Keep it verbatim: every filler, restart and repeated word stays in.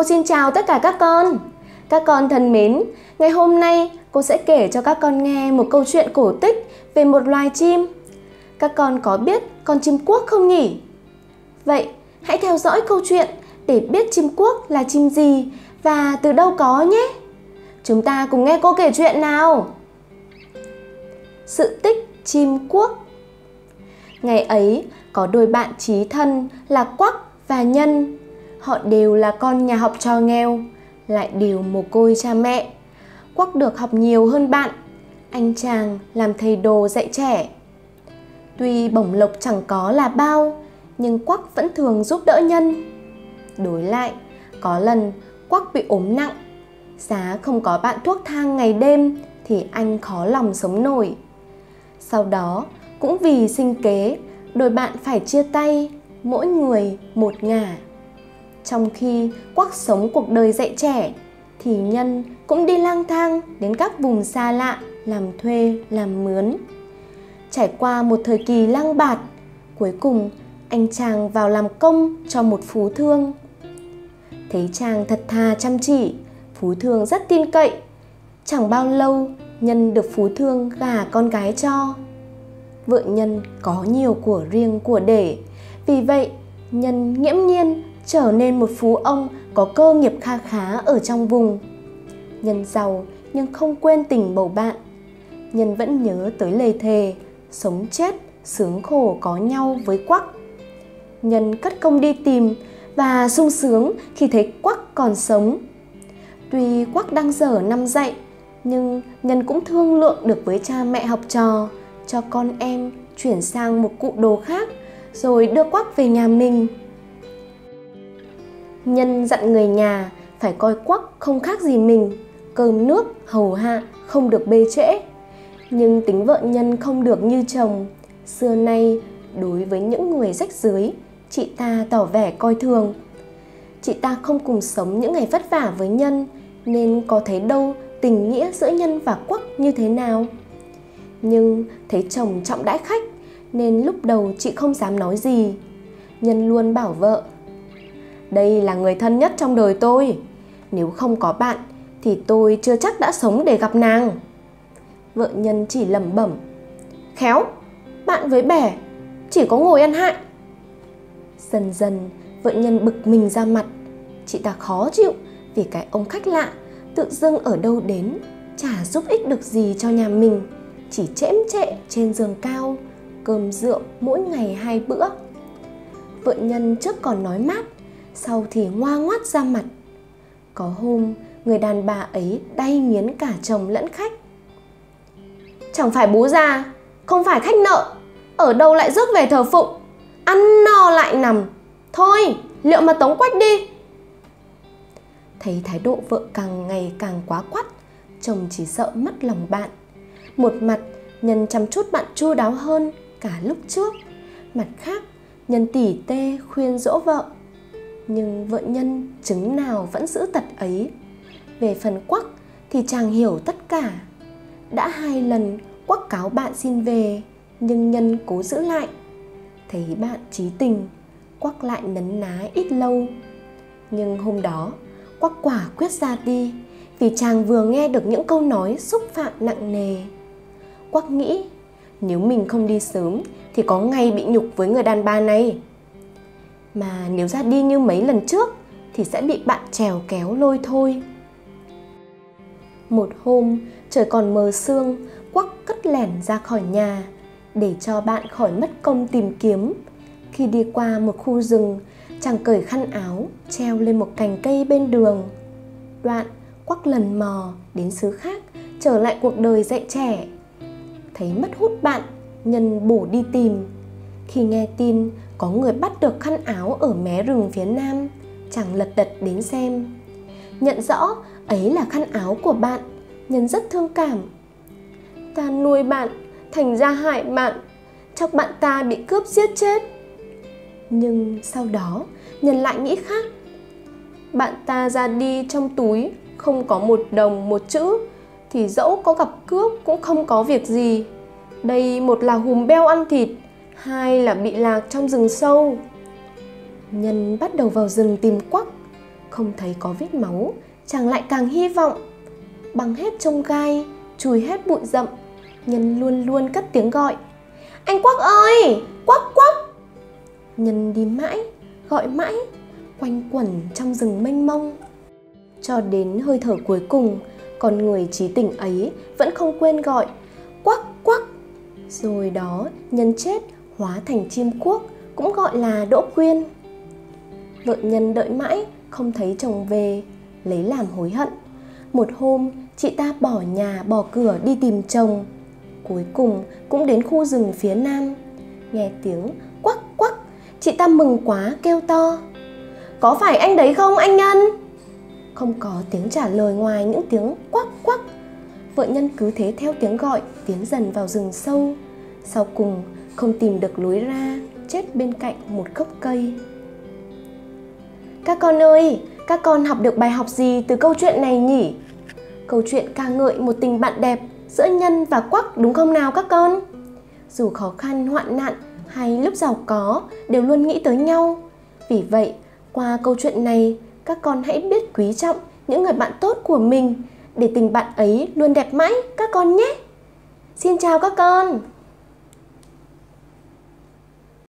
Cô xin chào tất cả các con. Các con thân mến, ngày hôm nay cô sẽ kể cho các con nghe một câu chuyện cổ tích về một loài chim. Các con có biết con chim quốc không nhỉ? Vậy hãy theo dõi câu chuyện để biết chim quốc là chim gì và từ đâu có nhé. Chúng ta cùng nghe cô kể chuyện nào. Sự tích chim quốc. Ngày ấy có đôi bạn chí thân là Quắc và Nhân. Họ đều là con nhà học trò nghèo, lại đều mồ côi cha mẹ. Quắc được học nhiều hơn bạn, anh chàng làm thầy đồ dạy trẻ. Tuy bổng lộc chẳng có là bao, nhưng Quắc vẫn thường giúp đỡ Nhân. Đối lại, có lần Quắc bị ốm nặng, giá không có bạn thuốc thang ngày đêm thì anh khó lòng sống nổi. Sau đó, cũng vì sinh kế, đôi bạn phải chia tay, mỗi người một ngả. Trong khi Quắc sống cuộc đời dạy trẻ, thì Nhân cũng đi lang thang đến các vùng xa lạ làm thuê, làm mướn. Trải qua một thời kỳ lang bạt, cuối cùng anh chàng vào làm công cho một phú thương. Thấy chàng thật thà chăm chỉ, phú thương rất tin cậy. Chẳng bao lâu, Nhân được phú thương gả con gái cho. Vợ Nhân có nhiều của riêng của để, vì vậy Nhân nghiễm nhiên trở nên một phú ông có cơ nghiệp kha khá ở trong vùng. Nhân giàu nhưng không quên tình bầu bạn. Nhân vẫn nhớ tới lời thề sống chết sướng khổ có nhau với Quắc. Nhân cất công đi tìm và sung sướng khi thấy Quắc còn sống. Tuy Quắc đang dở năm dạy, nhưng Nhân cũng thương lượng được với cha mẹ học trò, cho con em chuyển sang một cụ đồ khác rồi đưa Quắc về nhà mình. Nhân dặn người nhà phải coi Quắc không khác gì mình, cơm nước hầu hạ không được bê trễ. Nhưng tính vợ Nhân không được như chồng, xưa nay đối với những người rách rưới, chị ta tỏ vẻ coi thường. Chị ta không cùng sống những ngày vất vả với Nhân, nên có thấy đâu tình nghĩa giữa Nhân và Quắc như thế nào. Nhưng thấy chồng trọng đãi khách, nên lúc đầu chị không dám nói gì. Nhân luôn bảo vợ: đây là người thân nhất trong đời tôi, nếu không có bạn thì tôi chưa chắc đã sống để gặp nàng. Vợ Nhân chỉ lẩm bẩm: khéo, bạn với bè chỉ có ngồi ăn hại. Dần dần vợ Nhân bực mình ra mặt. Chị ta khó chịu vì cái ông khách lạ tự dưng ở đâu đến, chả giúp ích được gì cho nhà mình, chỉ chễm chệ trên giường cao, cơm rượu mỗi ngày hai bữa. Vợ Nhân trước còn nói mát, sau thì ngoa ngoắt ra mặt. Có hôm người đàn bà ấy đay nghiến cả chồng lẫn khách: chẳng phải bố già, không phải khách nợ, ở đâu lại rước về thờ phụng, ăn no lại nằm, thôi liệu mà tống quách đi. Thấy thái độ vợ càng ngày càng quá quắt, chồng chỉ sợ mất lòng bạn. Một mặt Nhân chăm chút bạn chu đáo hơn cả lúc trước, mặt khác Nhân tỉ tê khuyên dỗ vợ. Nhưng vợ Nhân chứng nào vẫn giữ tật ấy. Về phần Quắc thì chàng hiểu tất cả. Đã hai lần Quắc cáo bạn xin về, nhưng Nhân cố giữ lại. Thấy bạn chí tình, Quắc lại nấn ná ít lâu. Nhưng hôm đó Quắc quả quyết ra đi, vì chàng vừa nghe được những câu nói xúc phạm nặng nề. Quắc nghĩ nếu mình không đi sớm thì có ngày bị nhục với người đàn bà này, mà nếu ra đi như mấy lần trước thì sẽ bị bạn trèo kéo lôi thôi. Một hôm trời còn mờ sương, Quắc cất lẻn ra khỏi nhà để cho bạn khỏi mất công tìm kiếm. Khi đi qua một khu rừng, chàng cởi khăn áo treo lên một cành cây bên đường. Đoạn Quắc lần mò đến xứ khác, trở lại cuộc đời dạy trẻ. Thấy mất hút bạn, Nhân bổ đi tìm. Khi nghe tin có người bắt được khăn áo ở mé rừng phía nam, chàng lật đật đến xem. Nhận rõ ấy là khăn áo của bạn, Nhân rất thương cảm. Ta nuôi bạn, thành ra hại bạn, chắc bạn ta bị cướp giết chết. Nhưng sau đó Nhân lại nghĩ khác. Bạn ta ra đi trong túi không có một đồng một chữ, thì dẫu có gặp cướp cũng không có việc gì. Đây một là hùm beo ăn thịt, hai là bị lạc trong rừng sâu. Nhân bắt đầu vào rừng tìm Quắc. không thấy có vết máu, chàng lại càng hy vọng. Bằng hết trông gai, chùi hết bụi rậm, Nhân luôn luôn cất tiếng gọi: "Anh Quốc ơi, Quốc Quốc!" Nhân đi mãi, gọi mãi, quanh quẩn trong rừng mênh mông. Cho đến hơi thở cuối cùng, con người trí tỉnh ấy vẫn không quên gọi: "Quắc quắc!" Rồi đó, Nhân chết hóa thành chim quốc, cũng gọi là Đỗ Quyên. Vợ Nhân đợi mãi không thấy chồng về, lấy làm hối hận. Một hôm, chị ta bỏ nhà bỏ cửa đi tìm chồng. Cuối cùng cũng đến khu rừng phía nam. Nghe tiếng quắc quắc, chị ta mừng quá kêu to: "Có phải anh đấy không, anh Nhân?" Không có tiếng trả lời ngoài những tiếng quắc quắc. Vợ Nhân cứ thế theo tiếng gọi, tiến dần vào rừng sâu. Sau cùng không tìm được lối ra, chết bên cạnh một gốc cây. Các con ơi, các con học được bài học gì từ câu chuyện này nhỉ? Câu chuyện ca ngợi một tình bạn đẹp giữa Nhân và Quắc, đúng không nào các con? Dù khó khăn, hoạn nạn hay lúc giàu có đều luôn nghĩ tới nhau. Vì vậy, qua câu chuyện này, các con hãy biết quý trọng những người bạn tốt của mình để tình bạn ấy luôn đẹp mãi các con nhé. Xin chào các con!